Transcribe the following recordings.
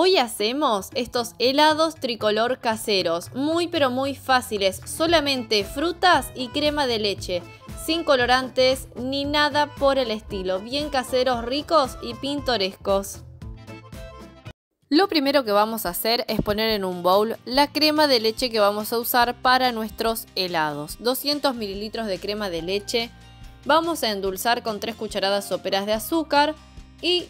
Hoy hacemos estos helados tricolor caseros, muy pero muy fáciles, solamente frutas y crema de leche, sin colorantes ni nada por el estilo, bien caseros, ricos y pintorescos. Lo primero que vamos a hacer es poner en un bowl la crema de leche que vamos a usar para nuestros helados, 200 mililitros de crema de leche, vamos a endulzar con 3 cucharadas soperas de azúcar y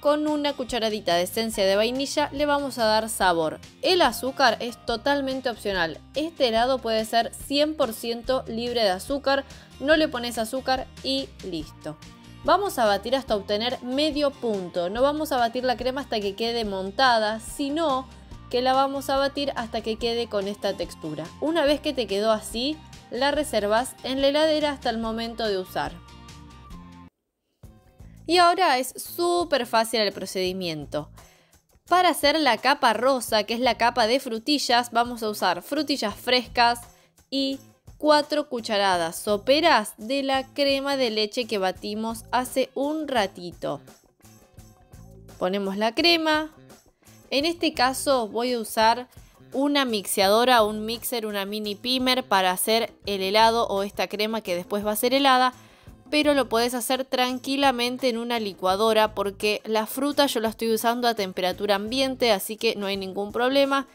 con una cucharadita de esencia de vainilla le vamos a dar sabor. El azúcar es totalmente opcional. Este helado puede ser 100% libre de azúcar. No le pones azúcar y listo. Vamos a batir hasta obtener medio punto. No vamos a batir la crema hasta que quede montada, sino que la vamos a batir hasta que quede con esta textura. Una vez que te quedó así, la reservas en la heladera hasta el momento de usar. Y ahora es súper fácil el procedimiento. Para hacer la capa rosa, que es la capa de frutillas, vamos a usar frutillas frescas y 4 cucharadas soperas de la crema de leche que batimos hace un ratito. Ponemos la crema. En este caso voy a usar una mixeadora, un mixer, una mini pimer para hacer el helado o esta crema que después va a ser helada. Pero lo podés hacer tranquilamente en una licuadora porque la fruta yo la estoy usando a temperatura ambiente, así que no hay ningún problema.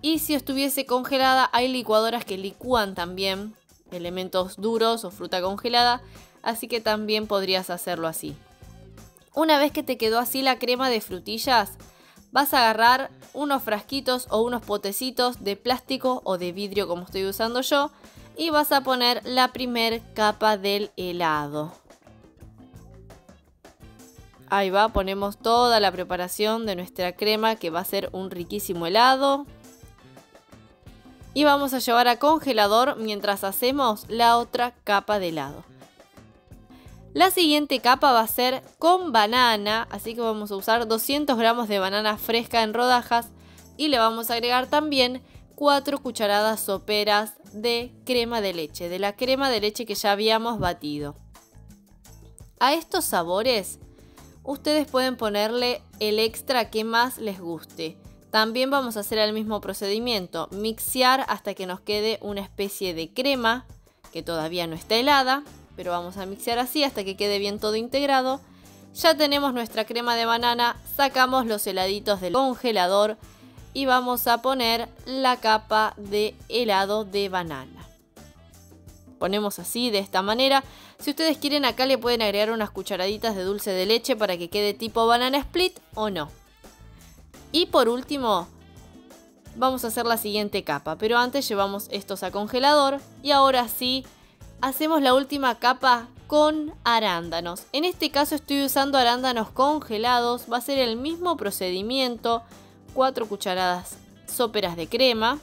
Y si estuviese congelada, hay licuadoras que licúan también elementos duros o fruta congelada, así que también podrías hacerlo así. Una vez que te quedó así la crema de frutillas, vas a agarrar unos frasquitos o unos potecitos de plástico o de vidrio como estoy usando yo. Y vas a poner la primer capa del helado. Ahí va, ponemos toda la preparación de nuestra crema que va a ser un riquísimo helado. Y vamos a llevar a congelador mientras hacemos la otra capa de helado. La siguiente capa va a ser con banana, así que vamos a usar 200 gramos de banana fresca en rodajas. Y le vamos a agregar también 4 cucharadas soperas de crema de leche, de la crema de leche que ya habíamos batido. A estos sabores ustedes pueden ponerle el extra que más les guste. También vamos a hacer el mismo procedimiento, mixear hasta que nos quede una especie de crema que todavía no está helada, pero vamos a mixear así hasta que quede bien todo integrado. Ya tenemos nuestra crema de banana, sacamos los heladitos del congelador y vamos a poner la capa de helado de banana. Ponemos así, de esta manera. Si ustedes quieren, acá le pueden agregar unas cucharaditas de dulce de leche para que quede tipo banana split o no. Y por último, vamos a hacer la siguiente capa. Pero antes llevamos estos a congelador. Y ahora sí, hacemos la última capa con arándanos. En este caso estoy usando arándanos congelados. Va a ser el mismo procedimiento. 4 cucharadas soperas de crema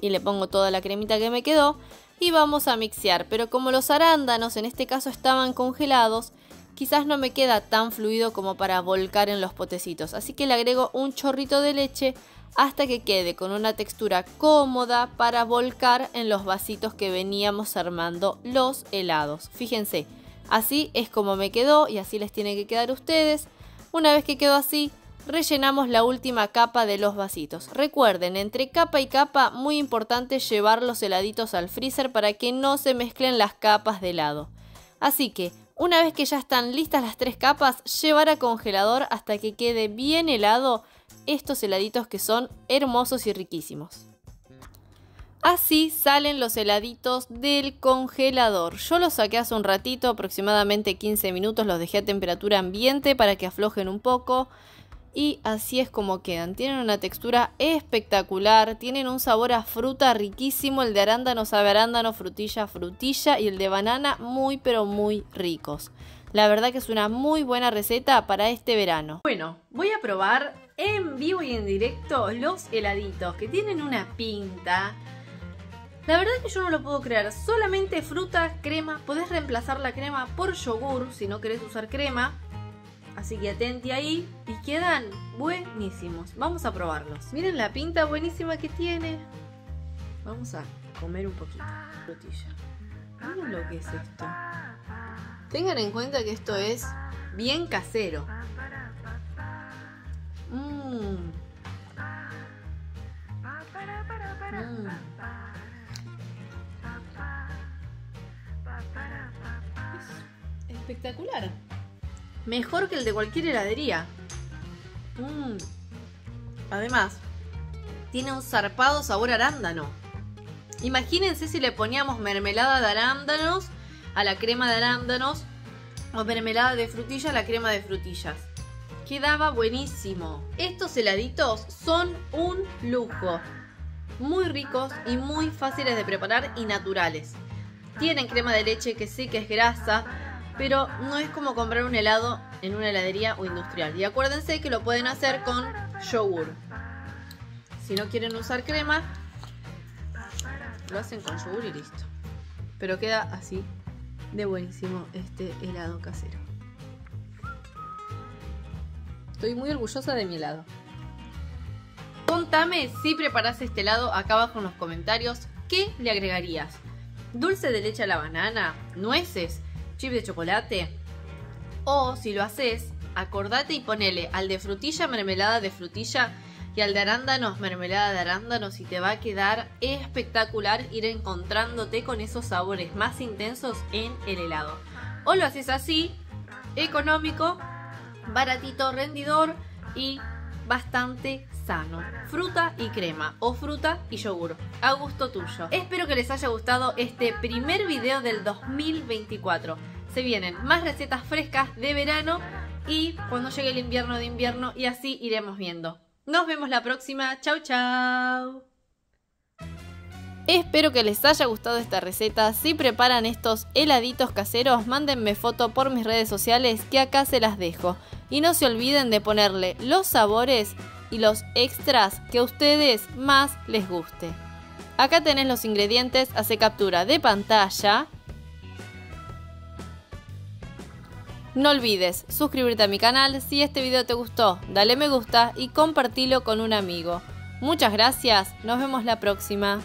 y le pongo toda la cremita que me quedó y vamos a mixear, pero como los arándanos en este caso estaban congelados, quizás no me queda tan fluido como para volcar en los potecitos, así que le agrego un chorrito de leche hasta que quede con una textura cómoda para volcar en los vasitos que veníamos armando los helados. Fíjense, así es como me quedó y así les tiene que quedar a ustedes. Una vez que quedó así, rellenamos la última capa de los vasitos. Recuerden, entre capa y capa, muy importante llevar los heladitos al freezer para que no se mezclen las capas de helado. Así que, una vez que ya están listas las 3 capas, llevar a congelador hasta que quede bien helado estos heladitos que son hermosos y riquísimos. Así salen los heladitos del congelador. Yo los saqué hace un ratito, aproximadamente 15 minutos, los dejé a temperatura ambiente para que aflojen un poco. Y así es como quedan, tienen una textura espectacular, tienen un sabor a fruta riquísimo, el de arándano sabe arándano, frutilla, frutilla y el de banana muy pero muy ricos. La verdad que es una muy buena receta para este verano. Bueno, voy a probar en vivo y en directo los heladitos que tienen una pinta. La verdad que yo no lo puedo creer, solamente fruta, crema, podés reemplazar la crema por yogur si no querés usar crema. Así que atente ahí y quedan buenísimos. Vamos a probarlos. Miren la pinta buenísima que tiene. Vamos a comer un poquito. Frutilla. Miren lo que es esto. Tengan en cuenta que esto es bien casero. espectacular. Mejor que el de cualquier heladería. Además, tiene un zarpado sabor a arándano. Imagínense si le poníamos mermelada de arándanos a la crema de arándanos o mermelada de frutilla a la crema de frutillas. Quedaba buenísimo. Estos heladitos son un lujo. Muy ricos y muy fáciles de preparar y naturales. Tienen crema de leche que sí que es grasa, pero no es como comprar un helado en una heladería o industrial. Y acuérdense que lo pueden hacer con yogur. Si no quieren usar crema, lo hacen con yogur y listo. Pero queda así de buenísimo este helado casero. Estoy muy orgullosa de mi helado. Contame si preparás este helado acá abajo en los comentarios. ¿Qué le agregarías? Dulce de leche a la banana, nueces, chip de chocolate. O si lo haces, acordate y ponele al de frutilla mermelada de frutilla y al de arándanos mermelada de arándanos, y te va a quedar espectacular ir encontrándote con esos sabores más intensos en el helado. O lo haces así, económico, baratito, rendidor y bastante sano. Fruta y crema o fruta y yogur, a gusto tuyo. Espero que les haya gustado este primer video del 2024. Se vienen más recetas frescas de verano y cuando llegue el invierno de invierno, y así iremos viendo. Nos vemos la próxima. Chau, chau. Espero que les haya gustado esta receta. Si preparan estos heladitos caseros, mándenme foto por mis redes sociales que acá se las dejo. Y no se olviden de ponerle los sabores y los extras que a ustedes más les guste. Acá tenés los ingredientes, hace captura de pantalla. No olvides suscribirte a mi canal si este video te gustó, dale me gusta y compartilo con un amigo. Muchas gracias, nos vemos la próxima.